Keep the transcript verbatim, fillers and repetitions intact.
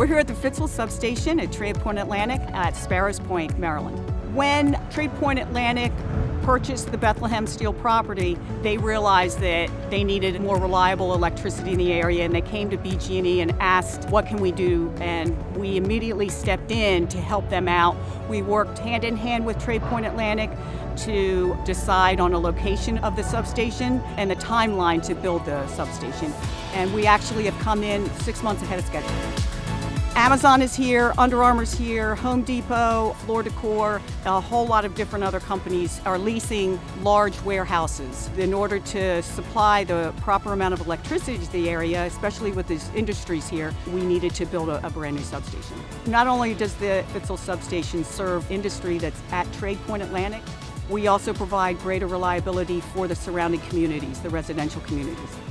We're here at the Fitzell substation at Tradepoint Atlantic at Sparrows Point, Maryland. When Tradepoint Atlantic purchased the Bethlehem Steel property, they realized that they needed more reliable electricity in the area, and they came to B G E and asked, what can we do? And we immediately stepped in to help them out. We worked hand in hand with Tradepoint Atlantic to decide on a location of the substation and the timeline to build the substation. And we actually have come in six months ahead of schedule. Amazon is here, Under Armour's here, Home Depot, Floor Decor, a whole lot of different other companies are leasing large warehouses in order to supply the proper amount of electricity to the area, especially with these industries here. We needed to build a, a brand new substation. Not only does the Fitzell substation serve industry that's at Tradepoint Atlantic, we also provide greater reliability for the surrounding communities, the residential communities.